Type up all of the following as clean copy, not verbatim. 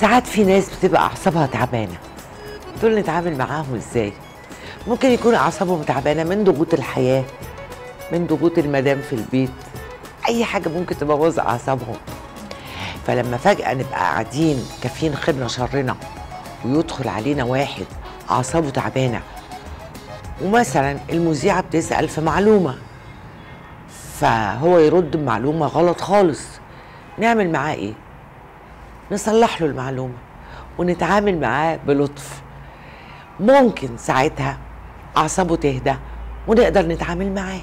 ساعات في ناس بتبقى اعصابها تعبانه، دول نتعامل معاهم ازاي؟ ممكن يكون اعصابهم تعبانه من ضغوط الحياه، من ضغوط المدام في البيت، اي حاجه ممكن تبوظ اعصابهم. فلما فجاه نبقى قاعدين كافيين خيرنا شرنا ويدخل علينا واحد اعصابه تعبانه، ومثلا المذيعه بتسال في معلومه فهو يرد بمعلومه غلط خالص، نعمل معاه ايه؟ نصلح له المعلومه ونتعامل معاه بلطف. ممكن ساعتها اعصابه تهدى ونقدر نتعامل معاه.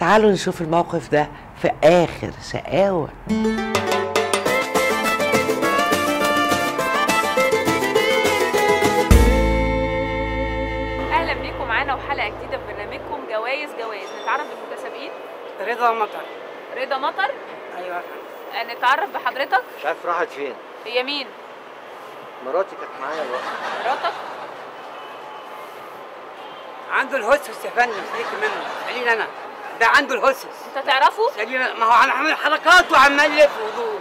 تعالوا نشوف الموقف ده في آخر شقاوة. أهلا بيكم معانا وحلقة جديدة في برنامجكم جوايز. نتعرف بالمتسابقين. رضا مطر. أيوة. نتعرف بحضرتك. مش عارف راحت فين. هي مين؟ مراتي كانت معايا دلوقتي. مراتك؟ عنده الهسوس يا فندم، سيبك منه، خليني أنا. ده عنده الهسوس. انت تعرفه؟ ما هو عامل حركات وعمال يلف ويدور.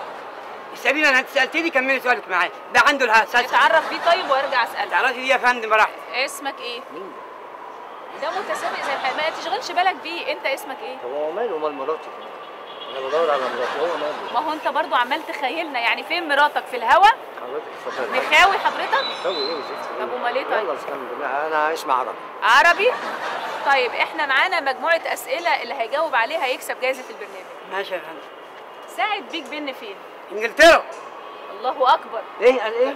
سلينا انا، انت سالتني كملي سؤالك معايا. ده عنده الهسوس. اتعرف بيه طيب وارجع اسالك. تعرفي بيه يا فندم براحتك. اسمك ايه؟ مين ده؟ متسابق زي الحياه، ما تشغلش بالك بيه، انت اسمك ايه؟ طب هو ماله؟ امال مراته؟ انا بدور على مراتي، هو ماله؟ ما هو انت برضه عمال تخيلنا، يعني فين مراتك؟ في الهوا؟ حضرتك مخاوي حضرتك؟ مخاوي ايه يا ستي؟ طب امال ايه طيب؟ يلا الحمد لله انا عايش مع عربي؟ طيب احنا معانا مجموعه اسئله، اللي هيجاوب عليها هيكسب جائزه البرنامج. ماشي يا فندم. ساعد بيج بن فين؟ انجلترا. الله اكبر. ايه قال ايه؟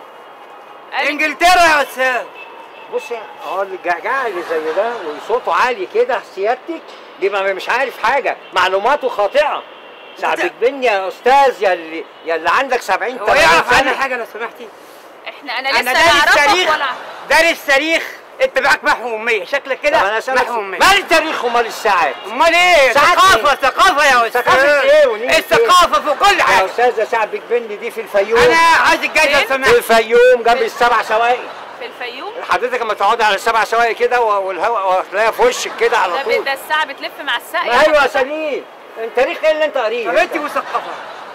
انجلترا يا استاذ. بصي هو الجعجع اللي زي ده وصوته عالي كده سيادتك بيبقى مش عارف حاجه، معلوماته خاطئه. ساعد بيج بن يا استاذ، يا اللي عندك 70 طريقه. هو يعرف عنها حاجه لو سمحتي؟ احنا انا لسه اعرفك ولا دارس تاريخ. انت معاك محو اميه شكلك كده. انا سامع مال التاريخ ومال الساعات. امال ايه؟ ثقافه يا استاذ. ثقافه ايه ونيجي؟ الثقافه في كل حاجه يا استاذ. ساعد بيج بن دي في الفيوم. انا عايز الجايزه سماح. في الفيوم جنب ال7 سواقي. في الفيوم حضرتك اما تقعدي على ال7 سواقي كده والهواء هتلاقيها في وشك كده على طول. ده الساعه بتلف مع الساقيه. ايوه يا سليم. التاريخ ايه اللي انت قريته؟ طب انت مثقفه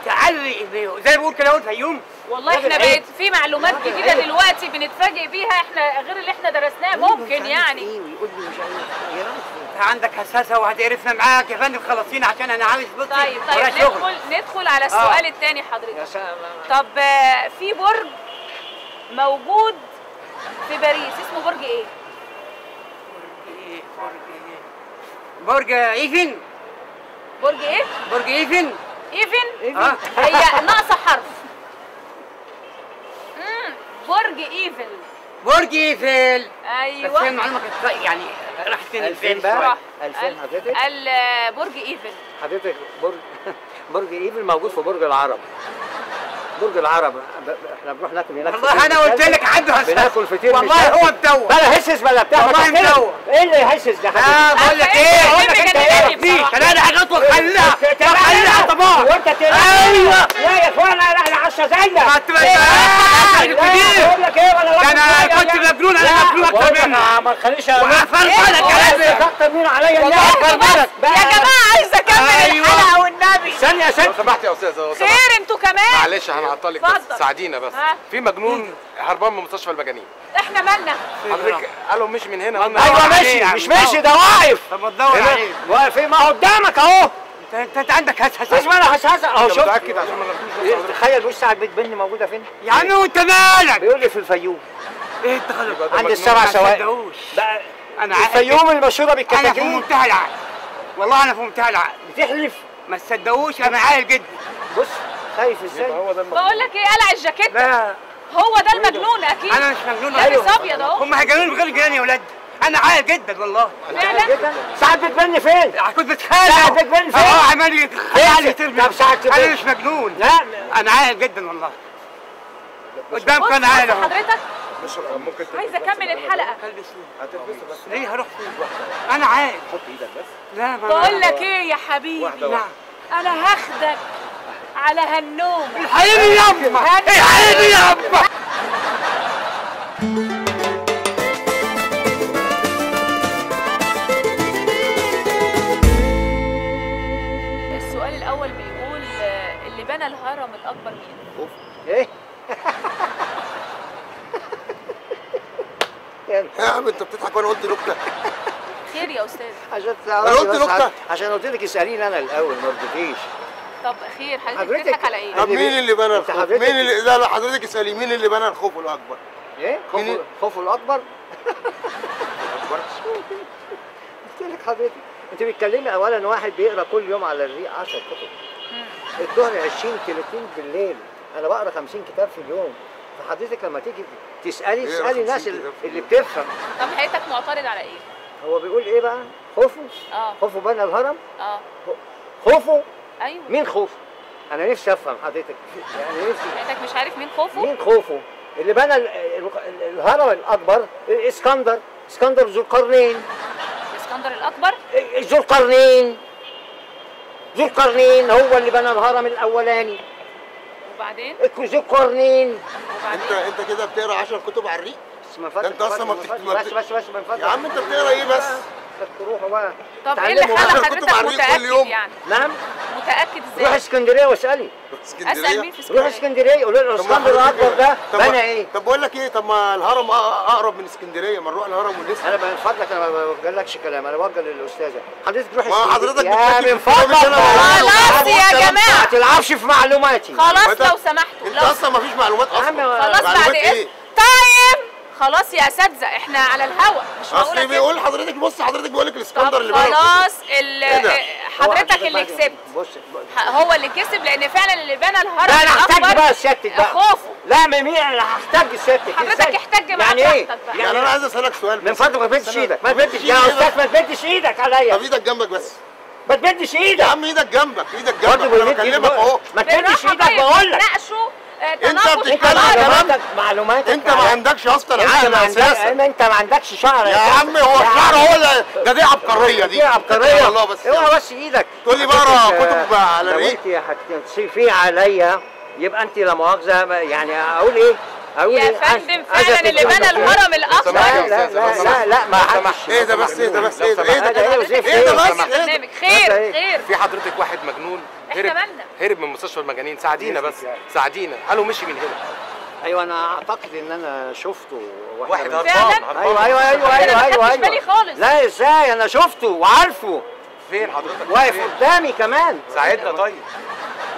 تعالي زي ما بقول كده اهو الفيوم. والله احنا بقت في معلومات جديده دلوقتي بنتفاجئ بيها احنا غير اللي احنا درسناها. ممكن يعني يقول لي مش عارف. عندك حساسه وهتقرفنا معاك يا فندم، خلصينا عشان انا عاوز بصي. طيب ندخل على السؤال الثاني حضرتك. طب في برج موجود في باريس اسمه برج ايه؟ برج ايفل. برج ايه؟ برج ايفل. ايفل؟ هي ناقصه حرف. برج ايفل. ايوه بس المعلومه كانت يعني راحت فين؟ 2000 بقى 2000 حضرتك. برج ايفل حضرتك. برج ايفل موجود في برج العرب. احنا بنروح ناكل هناك. والله انا قلت لك عنده هسس. بناكل فطير. والله هو مدوق بلا هسس بلا بتاع. والله مدوق. ايه اللي هسس ده؟ بقول لك ايه؟ بقول لك انت ايه دي؟ ثلاث حاجات وخليها طباخ. وانت ايوه. لا يا اخوانا احنا عشا زيك. ما تبقاش بقول لك ايه ولا انا كنت مجنون. انا مجنون اكتر منك. ما تخليش افرفرك كلامي اكتر مين عليا. والله افرفرك يا جماعه. عايز اكمل الحلقه والنبي. ثانيه يا ست. لو سمحت يا استاذ. خير انتوا كمان. معلش هنعطلك بس ساعدينا بس. في مجنون هربان من مستشفى المجانين. احنا مالنا حضرتك؟ قالوا مش من هنا. ايوه ماشي. مش ماشي ده واقف. طب ما تدور عليه. واقف ايه؟ ما هو قدامك اهو. انت عندك هسهسه. مش انا هسهسه اهو. شوف متاكد عشان ما نغلطوش. تخيل وش ساعه بيج بن موجوده فين يا عم وانت مالك؟ بيقول لي في الفيوم. ايه انت غلط. عند ال7 سواق بقى. انا الفيوم المشهوره بالكتاكيت. انا في منتهى العقل والله. انا في منتهى العقل. بتحلف؟ ما تصدقوش انا عاقل جدا. بص خايف ازاي؟ بقول لك ايه؟ قلع الجاكيت. لا هو ده المجنون اكيد. انا مش مجنون. لابس ابيض اهو. هم هيجننوا غير جيراني يا ولاد. انا عاقل جدا والله. فعلا؟ ساعد بيج بن فين؟ كنت بتخانق. ساعد بيج بن فين؟ عمال يتخانق. طب ساعد بيج بن انا مش مجنون. لا انا عاقل جدا والله. قدامك انا عاقل اهو. حضرتك ممكن عايزه اكمل الحلقه. هتلبسه بس. ليه هروح فين؟ انا عاقل. حط ايدك بس. لا بقول لك ايه يا حبيبي؟ انا هاخدك على هالنوم. الحقيني يما. الحقيني يما. السؤال الاول بيقول اللي بنى الهرم الاكبر مين؟ ايه مكانك. يا عم انت بتضحك وانا قلت نكته. خير يا استاذ. عشان تعرفي انا قلت نكته. عشان قلت لك اساليني انا الاول ما رضيتيش. طب خير حضرتك بتضحك على ايه؟ طب مين اللي بنى الخوف؟ مين اللي لا حضرتك اسالي مين اللي بنى الخوف الاكبر؟ ايه؟ خوفه الاكبر؟ قلت لك حضرتك انت بتتكلمي اولا واحد بيقرا كل يوم على الريق 10 كتب. الظهر 20 30 بالليل، انا بقرا 50 كتاب في اليوم. فحضرتك لما تيجي تسالي تسالي الناس اللي بتفهم. طب حضرتك معترض على ايه؟ هو بيقول ايه بقى؟ خوفه؟ خوفه بنى الهرم؟ خوفه؟ ايوه مين خوفه؟ انا نفسي افهم حضرتك، يعني نفسي. حضرتك مش عارف مين خوفه؟ مين خوفه؟ اللي بنى الهرم الاكبر اسكندر، اسكندر ذو القرنين. اسكندر الاكبر؟ ذو القرنين. ذو القرنين هو اللي بنى الهرم الاولاني. وبعدين؟ ذو القرنين. انت كده بتقرا 10 كتب على الريق؟ بس ما انت اصلا ما بتكتبش. بس ما ينفعش يا عم انت بتقرا ايه بس؟ تروحوا بقى. طب ايه اللي خلى حضرتك متأكد يعني؟ نعم؟ متأكد ازاي؟ روح اسكندريه واسالي. اسال مين في اسكندريه؟ روح اسكندريه قولوا له اسكندر الاكبر ده بنى ايه؟ طب بقول لك ايه؟ طب ما الهرم اقرب من اسكندريه، ما نروح الهرم ونسال. انا من فضلك انا ما بوجهلكش كلام، انا بوجه للاستاذه. حضرتك روح اسكندريه. ما حضرتك بتتكلم من فضلك. خلاص يا جماعه ما تلعبش في معلوماتي. خلاص لو سمحتوا. انت اصلا ما فيش معلومات اصلا. خلاص بعد ايه؟ تايم خلاص يا اساتذه احنا على الهوا مش معقول. اصل بيقول حضرتك بص حضرتك بيقول لك الاسكندر اللي بقى خلاص حضرتك اللي كسبت هو اللي كسب لان فعلا اللي بنى الهرم. لا انا هحتاج بقى الشتت بقى خوفه. لا مين انا هحتاج الشتت حضرتك احتاج معاك يعني ايه؟ يعني انا عايز اسالك سؤال من فضلك ما تمدش ايدك ما تمدش يا استاذ ما تمدش ايدك عليا. طب ايدك جنبك بس ما تمدش ايدك يا عم ايدك جنبك ايدك جنبك انا بكلمك اهو ما تمدش ايدك بقول لك انت بتتكلم عندك معلوماتك انت ما عندكش اصلا عقل اساسا انت ما عندكش شعر يا عم هو الشعر هو ده دي عبقريه دي عبقريه والله بس اوعى بس ايدك تقول لي بقرا كتب على الريق انت هتصفي عليا يبقى انت لا مؤاخذه يعني اقول ايه يا فندم فعلا اللي بنى الهرم الاكبر لا لا لا ما حدش ايه ده بس ايه ده بس ايه ده ايه ده بس خير خير في حضرتك واحد مجنون هرب من مستشفى المجانين ساعدينا بس ساعدينا قالوا مشي من هنا. ايوه انا اعتقد ان انا شفته واحد هربان ايوه مش بالي خالص لا ازاي انا شفته وعارفه فين حضرتك واقف قدامي كمان ساعدنا طيب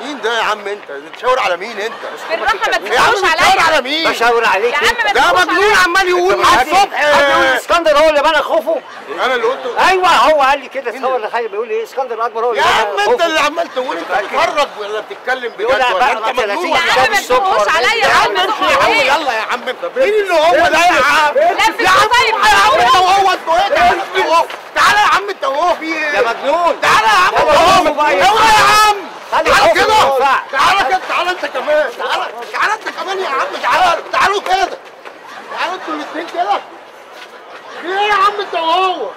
مين ده يا عم انت بتشاور على مين انت بالراحه ما تشاورش عليا على مين بشاور عليك ده مجنون عمال يقول على الصبح بيقول اسكندر هو اللي بنى خوفه انا اللي قلته ايوه هو قال لي كده هو اللي خايف بيقول لي اسكندر الاكبر هو اللي بنى خوفه يا عم انت اللي عمال تقول انت بتتفرج ولا بتتكلم بجد ولا انت مجنون يا عم ما تشاورش عليا يا عم يلا يا عم مين اللي هو ده يا عم يا عم انت وهو انت تعالى يا عم انت وهو في ايه يا مجنون تعالى يا عم يا عم تعالى كده تعالى كده تعالى انت كمان تعالى انت كمان يا عم تعالوا كده تعالوا انتوا الاثنين كده ايه يا عم انت وهو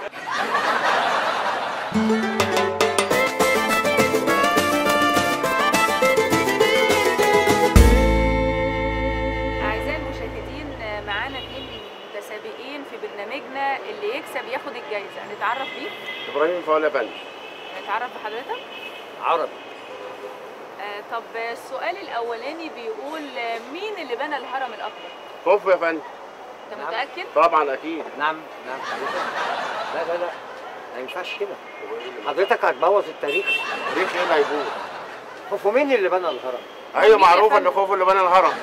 اعزائي المشاهدين معانا اثنين متسابقين في برنامجنا اللي يكسب ياخد الجايزه نتعرف بيه ابراهيم فاول يا فندم نتعرف بحضرتك عربي طب السؤال الاولاني بيقول مين اللي بنى الهرم الاكبر؟ خوفه يا فندم. انت متاكد؟ طبعا اكيد. نعم نعم حضرتك. لا لا لا ما ينفعش كده. حضرتك هتبوظ التاريخ. التاريخ ايه اللي هيبوظ؟ خوفه مين اللي بنى الهرم؟ ايوه معروف ان خوفه اللي بنى الهرم.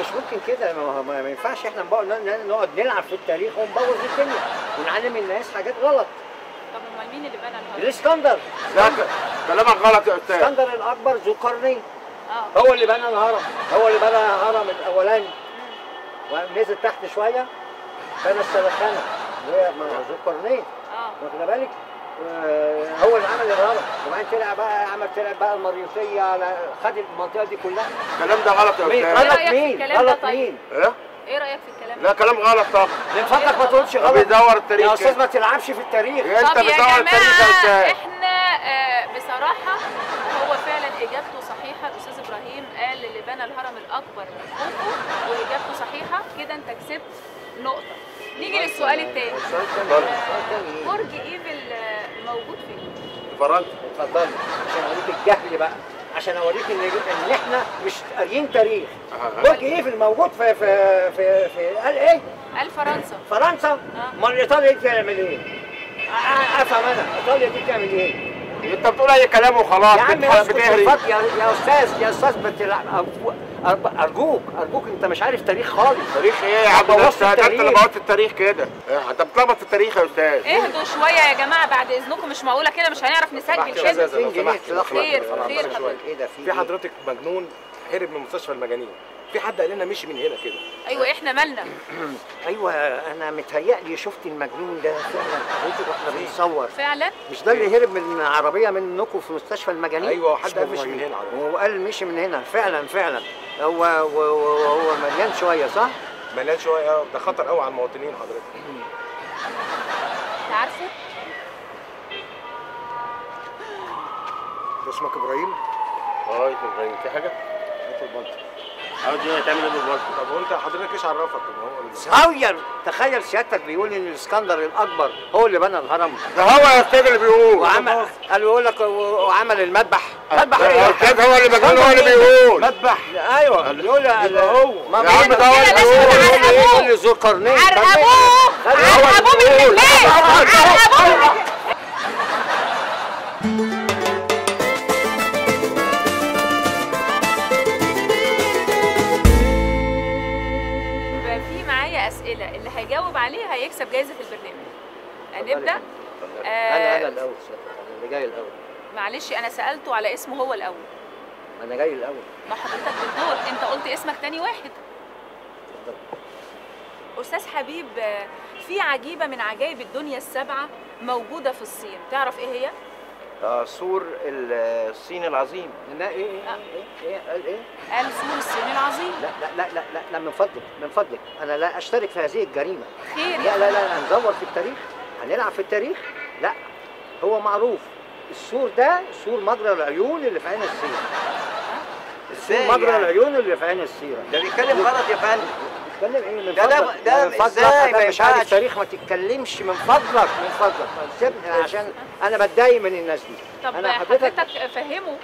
مش ممكن كده ما ينفعش احنا نقعد نلعب في التاريخ ونبوظ الدنيا ونعلم الناس حاجات غلط. طب امال مين اللي بنى الهرم؟ الاسكندر. لا كلامك غلط يا استاذ. الاسكندر الاكبر ذو قرنين. هو اللي بنى الهرم، هو اللي بنى الهرم الاولاني. ونزل تحت شويه بنى السلخانه اللي هي ذو قرنين. واخد بالك؟ هو اللي عمل الهرم، وبعدين طلع بقى طلع بقى المريوسيه على خد المنطقه دي كلها. الكلام ده غلط يا استاذ. غلط مين؟ غلط مين؟ ايه؟ ايه رايك في الكلام ده؟ لا كلام غلط طبعا. من فضلك ما تقولش غلط. بيدور التاريخ. يا استاذ ما تلعبش في التاريخ. انت بتدور التاريخ يا استاذ. احنا بصراحه هو فعلا اجابته صحيحه الاستاذ ابراهيم قال اللي بنى الهرم الاكبر خوفه واجابته صحيحه كده انت كسبت نقطه. نيجي للسؤال الثاني. برج ايفل موجود فين؟ في فرنسا. اتفضلي عشان اوريك الجهل بقى. عشان اوريك ان احنا مش قاريين تاريخ. برج ايفل موجود في في في في قال ايه؟ قال فرنسا. فرنسا؟ امال ايطاليا دي بتعمل ايه؟ افهم انا ايطاليا دي بتعمل ايه؟ انت بتقول اي كلام وخلاص. يا عم بتهري يا استاذ يا استاذ ارجوك انت مش عارف تاريخ خالص. تاريخ ايه يا عم؟ انت اللي بوظت التاريخ كده، انت بتلخبط التاريخ يا استاذ. اهدوا شويه يا جماعه بعد اذنكم، مش معقوله كده مش هنعرف نسجل كده. خير خير حضرتك. ايه ده في حضرتك مجنون هرب من مستشفى المجانين، في حد قال لنا مشي من هنا كده. ايوه احنا مالنا؟ ايوه انا متهيألي شفت المجنون ده فعلا حضرتك واحنا بنصور. فعلا مش ده اللي هرب من عربيه منكم في مستشفى المجانين؟ ايوه حد قال مشي من هنا، وقال مشي من هنا فعلا فعلا. هو مليان شويه صح؟ مليان شويه اه، ده خطر قوي على المواطنين حضرتك. انت عارفه؟ ده اسمك ابراهيم؟ اه اسمي ابراهيم، في حاجه؟ هات البلطو. عاوز ايه؟ هتعمل ايه بالبلطو؟ طب وانت حضرتك ايش عرفك ان هو صغير؟ تخيل سيادتك بيقول ان الاسكندر الاكبر هو اللي بنى الهرم. ده هو يا استاذ اللي بيقول. وعمل قال بيقول لك وعمل المذبح. مذبح ايه؟ يا استاذ هو اللي بيقول، هو اللي بيقول مذبح. ايوه بيقول هو يا عم ده هو اللي بيقول ان ذو القرنين عرقبوه عرقبوه من الليل عرقبوه. في معايا اسئله، اللي هيجاوب عليها هيكسب جايزه في البرنامج. هنبدا. انا الاول، انا اللي جاي الاول. معلش انا سالته على اسمه هو الاول. انا جاي الاول. ما حضرتك بالدور، انت قلت اسمك تاني واحد. استاذ حبيب، في عجيبه من عجائب الدنيا السبعه موجوده في الصين، تعرف ايه هي؟ سور الصين العظيم. لا ايه ايه ايه قال ايه؟ قال سور الصين العظيم. لا لا لا لا لا من فضلك من فضلك، انا لا اشترك في هذه الجريمه. خير. لا لا لا هندور في التاريخ، هنلعب في التاريخ. لا هو معروف السور ده، سور مجرى العيون اللي في عين السيره. السور مجرى العيون اللي في عين السيره. ده بيتكلم غلط يا فندم. بيتكلم ايه من فضلك؟ ده ازاي مش عارف التاريخ؟ ما تتكلمش من فضلك من فضلك، سيبني عشان انا بتضايق من الناس دي. طب أنا حضرتك فهمه.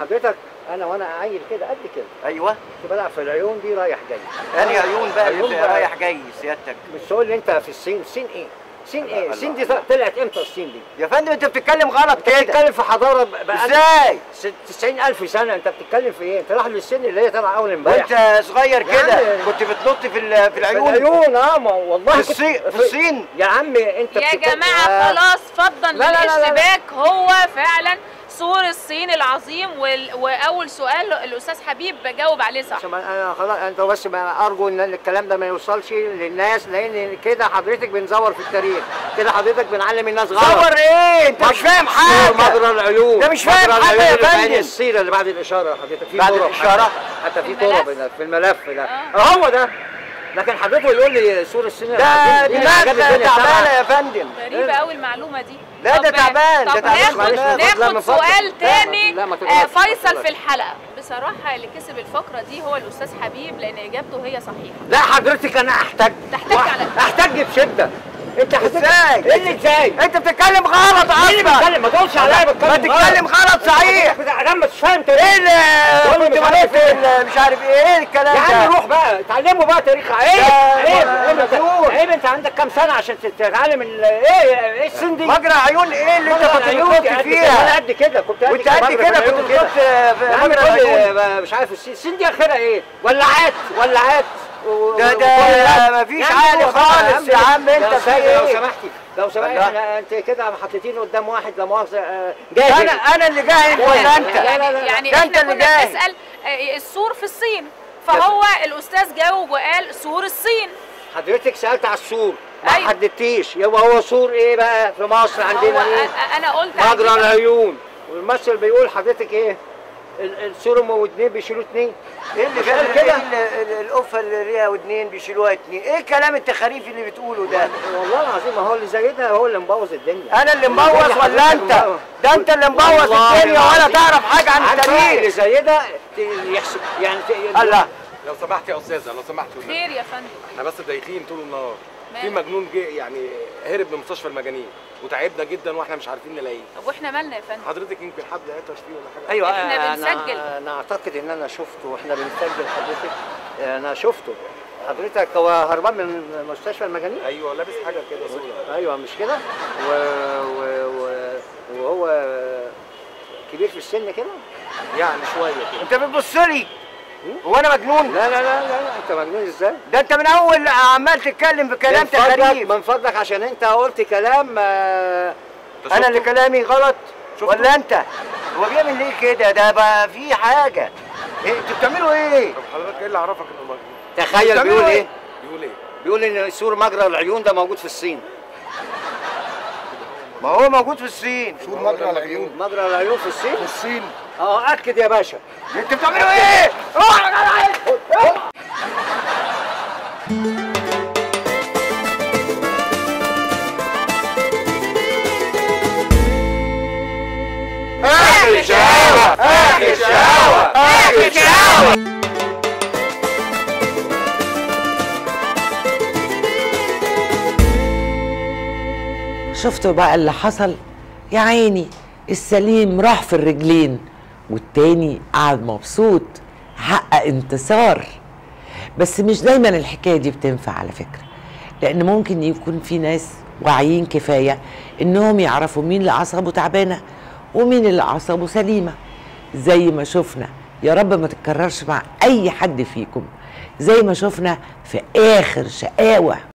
حضرتك انا وانا عيل كده قد كده. ايوه كنت بلعب في العيون دي رايح جاي. انهي عيون بقى اللي رايح جاي سيادتك؟ مش تقول لي انت في الصين. الصين ايه؟ الصين ايه؟ الصين دي طلعت امتى الصين دي؟ يا فندم انت بتتكلم غلط كده. انت بتتكلم في حضاره ازاي؟ 90,000 سنه، انت بتتكلم في ايه؟ انت رايح للسن اللي هي طالعه اول امبارح وانت صغير كده كنت بتنط في العيون. العيون والله في الصين يا عم. انت يا جماعه خلاص فضلا للاشتباك، هو فعلا سور الصين العظيم. واول سؤال الاستاذ حبيب بجاوب عليه صح. انا خلاص انت بس ارجو ان الكلام ده ما يوصلش للناس، لان كده حضرتك بنزور في التاريخ، كده حضرتك بنعلم الناس غلط. زور ايه؟ انت مش فاهم حاجه. مجرى العيون انت مش فاهم حاجه يا فندم. بعد السيره اللي بعد الاشاره حضرتك في بعد الاشاره حتى في طرب في الملف ده هو ده. لكن حضرتك يقول لي سور الصين العظيم ده تعبانه يا فندم. غريبه قوي المعلومه دي. لا ده تعبان. طب ناخد سؤال تاني. فيصل في الحلقه. بصراحه اللي كسب الفقره دي هو الاستاذ حبيب لان اجابته هي صحيحه. لا حضرتك انا احتج بشده. انت ازاي؟ ايه اللي ازاي؟ انت بتتكلم غلط اصلا. ما تقولش عليا بتكلم غلط. ما تتكلم غلط صحيح. انا مش فاهم تاريخ. ايه مش عارف ايه الكلام ده؟ يا عم روح بقى اتعلموا بقى تاريخ. عيب عيب عيب. انت عندك كام سنه عشان تتعلم ايه السن دي؟ مجرى عيون ايه اللي انت كنت فيها؟ انا قد كده كنت قد كده كنت مجرى مش عارف السن دي اخرها ايه؟ ولعات ده مفيش عالي خالص يا عم. انت فاهم؟ لو سمحتي انت كده حطيتيني قدام واحد لا مؤاخذه جاهل. انا اللي جاهل ولا انت؟ يعني احنا كنا بنسال السور في الصين، فهو الاستاذ جاوب وقال سور الصين. حضرتك سالت على السور ما حددتيش، يبقى هو سور ايه بقى في مصر عندنا؟ ايه؟ انا قلت مجرى العيون، والممثل بيقول حضرتك ايه؟ السور ودنين بيشيلوا اتنين. ايه اللي قال كده؟ القفه اللي ليها ودنين بيشيلوها اتنين. ايه الكلام التخاريف اللي بتقوله ده؟ والله العظيم ما هو اللي زي ده هو اللي مبوظ الدنيا. انا اللي مبوظ ولا انت؟ ده انت اللي مبوظ الدنيا ولا تعرف حاجه عن التاريخ. اللي زي ده يحسب يعني الله. لو سمحت يا استاذه لو سمحت. خير يا فندم. احنا بس دايخين طول النهار. في مجنون جه يعني هرب من مستشفى المجانين وتعبنا جدا واحنا مش عارفين نلاقيه. طب واحنا مالنا يا فندم؟ حضرتك يمكن حد عطش فيه ولا حاجه؟ ايوه احنا بنسجل. انا اعتقد ان انا شفته واحنا بنسجل حضرتك. انا شفته. حضرتك هو هربان من مستشفى المجانين؟ ايوه لابس حاجه كده سوداء. ايوه مش كده؟ وهو كبير في السن كده؟ يعني شويه كده. انت بتبص لي هو انا مجنون؟ لا لا لا لا انت مجنون ازاي؟ ده انت من اول عمال تتكلم بكلام تخريب. من فضلك عشان انت قلت كلام انا اللي كلامي غلط ولا انت؟ هو بيعمل ليه كده؟ ده بقى في حاجه. انتوا بتعملوا ايه؟ طب حضرتك ايه اللي عرفك انه مجنون؟ تخيل بيقول ايه؟ بيقول ايه؟ بيقول ان سور مجرى العيون ده موجود في الصين. ما هو موجود في الصين. سور مجرى العيون. مجرى العيون في الصين؟ في الصين. اه اكد يا باشا. انتوا بتعملوا ايه؟ اوعى يا آخر شقاوة آخر شقاوة آخر شقاوة. شفتوا بقى اللي حصل؟ يا عيني السليم راح في الرجلين والتاني قعد مبسوط حقق انتصار. بس مش دايما الحكايه دي بتنفع على فكره، لان ممكن يكون في ناس واعيين كفايه انهم يعرفوا مين اللي اعصابه تعبانه ومين اللي اعصابه سليمه، زي ما شفنا يا رب ما تتكررش مع اي حد فيكم، زي ما شفنا في آخر شقاوة.